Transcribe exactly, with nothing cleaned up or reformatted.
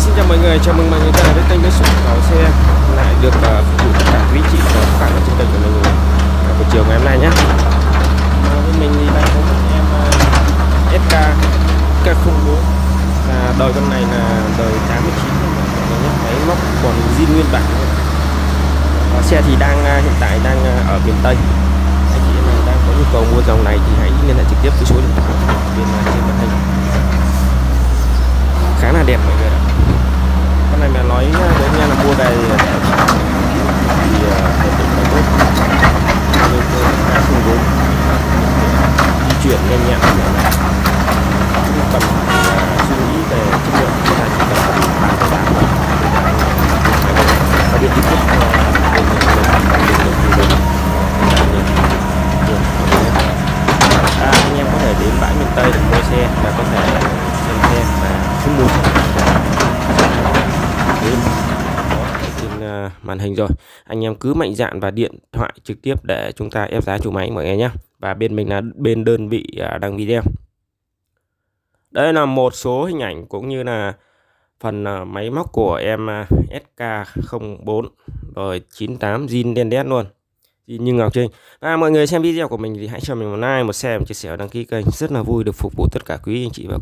Hi, xin chào mọi người, chào mừng mọi người ta đến kênh với số sáu xe lại được uh, phục vụ tất cả quý chị và các bạn ở trên kênh của mình cả buổi chiều ngày hôm nay nhé. À, với mình thì đang có một em uh, S K không bốn, là đời con này là đời tám mươi chín nhé, máy móc còn zin nguyên bản. À, xe thì đang uh, hiện tại đang uh, ở miền Tây. Anh chị nào đang có nhu cầu mua dòng này thì hãy liên hệ trực tiếp với số điện thoại bên uh, trên màn hình. Khá là đẹp mọi người ạ. Con này mà nói với anh em là mua về thì hệ thống máy tốt, nên tôi đã không vốn di chuyển nhanh nhẹn như thế này. Chúng cần suy nghĩ về chất lượng, chúng ta chỉ cần bàn về giá và biết chi tiết để mình có thể anh em có thể đến bãi miền Tây để mua xe và có thể xem xe và chúng mua trên màn hình rồi. Anh em cứ mạnh dạn và điện thoại trực tiếp để chúng ta ép giá chủ máy mọi người nhé. Và bên mình là bên đơn vị đăng video. Đây là một số hình ảnh cũng như là phần máy móc của em S K không bốn rồi chín tám zin đen đét luôn. Như Ngọc Trinh. À, mọi người xem video của mình thì hãy cho mình một like, một share, một chia sẻ và đăng ký kênh. Rất là vui được phục vụ tất cả quý anh chị và